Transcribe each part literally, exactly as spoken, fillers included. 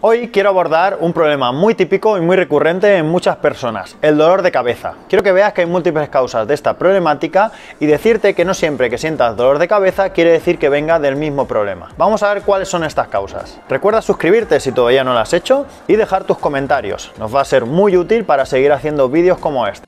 Hoy quiero abordar un problema muy típico y muy recurrente en muchas personas, el dolor de cabeza. Quiero que veas que hay múltiples causas de esta problemática y decirte que no siempre que sientas dolor de cabeza quiere decir que venga del mismo problema. Vamos a ver cuáles son estas causas. Recuerda suscribirte si todavía no lo has hecho y dejar tus comentarios. Nos va a ser muy útil para seguir haciendo vídeos como este.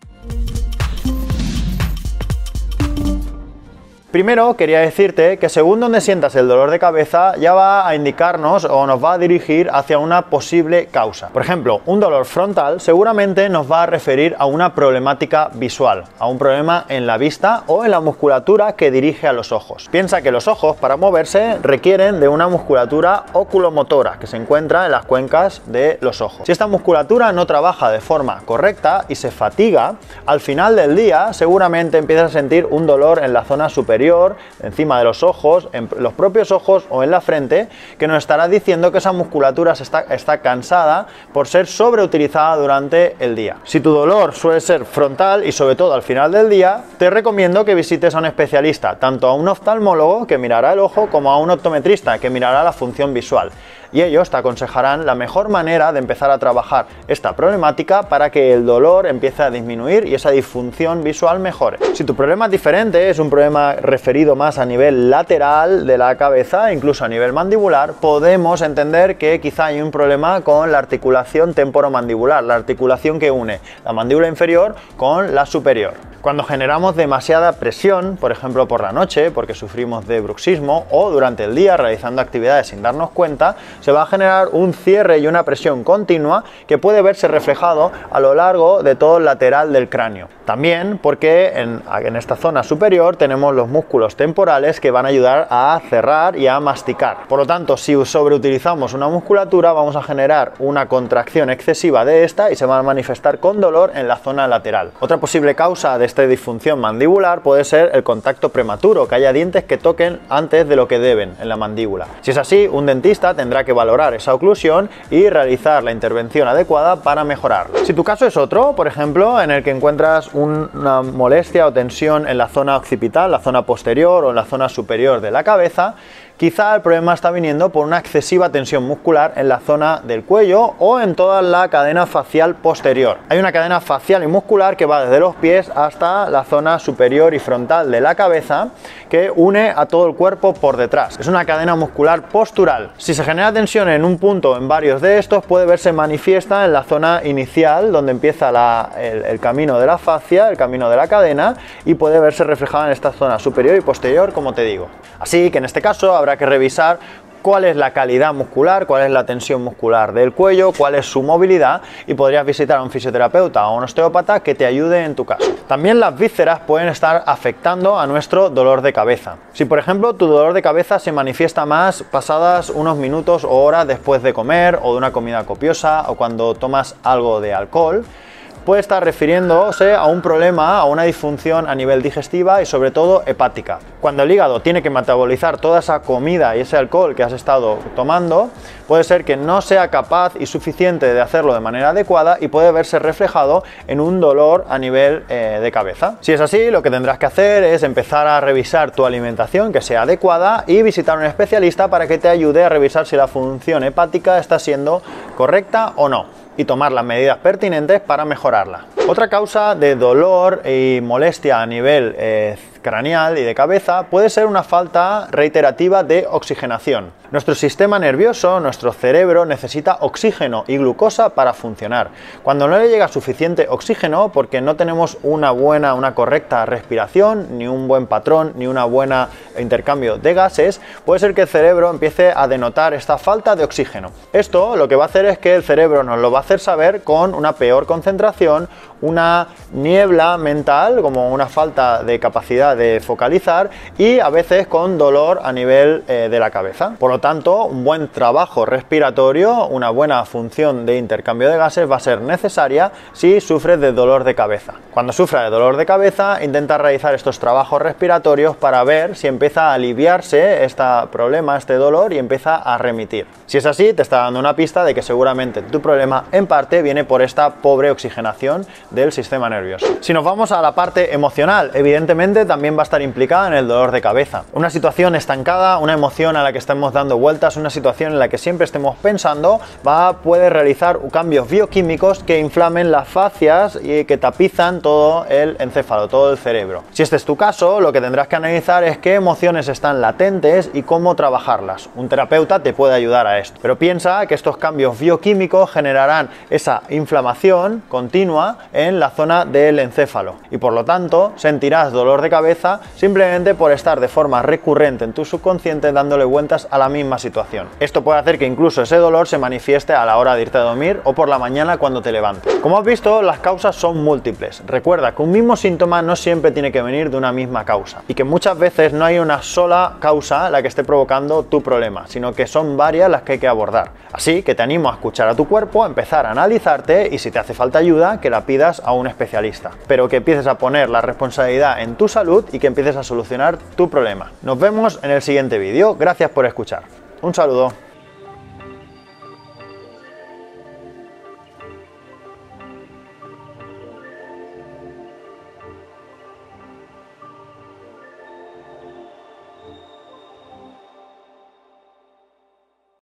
Primero quería decirte que según donde sientas el dolor de cabeza ya va a indicarnos o nos va a dirigir hacia una posible causa. Por ejemplo, un dolor frontal seguramente nos va a referir a una problemática visual, a un problema en la vista o en la musculatura que dirige a los ojos. Piensa que los ojos para moverse requieren de una musculatura oculomotora que se encuentra en las cuencas de los ojos. Si esta musculatura no trabaja de forma correcta y se fatiga, al final del día seguramente empiezas a sentir un dolor en la zona superior, encima de los ojos, en los propios ojos o en la frente, que nos estará diciendo que esa musculatura se está, está cansada por ser sobreutilizada durante el día. Si tu dolor suele ser frontal y sobre todo al final del día, te recomiendo que visites a un especialista, tanto a un oftalmólogo que mirará el ojo como a un optometrista que mirará la función visual. Y ellos te aconsejarán la mejor manera de empezar a trabajar esta problemática para que el dolor empiece a disminuir y esa disfunción visual mejore. Si tu problema es diferente, es un problema referido más a nivel lateral de la cabeza, incluso a nivel mandibular, podemos entender que quizá hay un problema con la articulación temporomandibular, la articulación que une la mandíbula inferior con la superior. Cuando generamos demasiada presión, por ejemplo por la noche, porque sufrimos de bruxismo, o durante el día realizando actividades sin darnos cuenta, se va a generar un cierre y una presión continua que puede verse reflejado a lo largo de todo el lateral del cráneo. También porque en, en esta zona superior tenemos los músculos temporales que van a ayudar a cerrar y a masticar. Por lo tanto, si sobreutilizamos una musculatura vamos a generar una contracción excesiva de esta y se va a manifestar con dolor en la zona lateral. Otra posible causa de esta disfunción mandibular puede ser el contacto prematuro, que haya dientes que toquen antes de lo que deben en la mandíbula. Si es así, un dentista tendrá que valorar esa oclusión y realizar la intervención adecuada para mejorarla. Si tu caso es otro, por ejemplo, en el que encuentras una molestia o tensión en la zona occipital, la zona posterior o en la zona superior de la cabeza, quizá el problema está viniendo por una excesiva tensión muscular en la zona del cuello o en toda la cadena facial posterior. Hay una cadena facial y muscular que va desde los pies hasta la zona superior y frontal de la cabeza que une a todo el cuerpo por detrás. Es una cadena muscular postural. Si se genera tensión en un punto o en varios de estos, puede verse manifiesta en la zona inicial donde empieza la, el, el camino de la fascia, el camino de la cadena, y puede verse reflejada en esta zona superior y posterior, como te digo. Así que en este caso habrá que revisar cuál es la calidad muscular, cuál es la tensión muscular del cuello, cuál es su movilidad, y podrías visitar a un fisioterapeuta o a un osteópata que te ayude en tu caso. También las vísceras pueden estar afectando a nuestro dolor de cabeza. Si por ejemplo tu dolor de cabeza se manifiesta más pasadas unos minutos o horas después de comer o de una comida copiosa o cuando tomas algo de alcohol, puede estar refiriéndose a un problema, a una disfunción a nivel digestiva y sobre todo hepática. Cuando el hígado tiene que metabolizar toda esa comida y ese alcohol que has estado tomando, puede ser que no sea capaz y suficiente de hacerlo de manera adecuada y puede verse reflejado en un dolor a nivel eh, de cabeza. Si es así, lo que tendrás que hacer es empezar a revisar tu alimentación que sea adecuada y visitar a un especialista para que te ayude a revisar si la función hepática está siendo correcta o no, y tomar las medidas pertinentes para mejorarla. Otra causa de dolor y molestia a nivel eh, craneal y de cabeza puede ser una falta reiterativa de oxigenación. Nuestro sistema nervioso, nuestro cerebro, necesita oxígeno y glucosa para funcionar. Cuando no le llega suficiente oxígeno, porque no tenemos una buena, una correcta respiración, ni un buen patrón, ni una buena intercambio de gases, puede ser que el cerebro empiece a denotar esta falta de oxígeno. Esto lo que va a hacer es que el cerebro nos lo va a hacer saber con una peor concentración, una niebla mental, como una falta de capacidad de focalizar, y a veces con dolor a nivel eh, de la cabeza. Por lo tanto, un buen trabajo respiratorio, una buena función de intercambio de gases va a ser necesaria si sufres de dolor de cabeza. Cuando sufras de dolor de cabeza, intenta realizar estos trabajos respiratorios para ver si empieza a aliviarse este problema, este dolor, y empieza a remitir. Si es así, te está dando una pista de que seguramente tu problema en parte viene por esta pobre oxigenación del sistema nervioso. Si nos vamos a la parte emocional, evidentemente también también va a estar implicada en el dolor de cabeza. Una situación estancada, una emoción a la que estemos dando vueltas, una situación en la que siempre estemos pensando, va, puede realizar cambios bioquímicos que inflamen las fascias y que tapizan todo el encéfalo, todo el cerebro. Si este es tu caso, lo que tendrás que analizar es qué emociones están latentes y cómo trabajarlas. Un terapeuta te puede ayudar a esto, pero piensa que estos cambios bioquímicos generarán esa inflamación continua en la zona del encéfalo y por lo tanto sentirás dolor de cabeza simplemente por estar de forma recurrente en tu subconsciente dándole vueltas a la misma situación. Esto puede hacer que incluso ese dolor se manifieste a la hora de irte a dormir o por la mañana cuando te levantes. Como has visto, las causas son múltiples. Recuerda que un mismo síntoma no siempre tiene que venir de una misma causa y que muchas veces no hay una sola causa la que esté provocando tu problema, sino que son varias las que hay que abordar. Así que te animo a escuchar a tu cuerpo, a empezar a analizarte y si te hace falta ayuda, que la pidas a un especialista. Pero que empieces a poner la responsabilidad en tu salud y que empieces a solucionar tu problema. Nos vemos en el siguiente vídeo. Gracias por escuchar. Un saludo.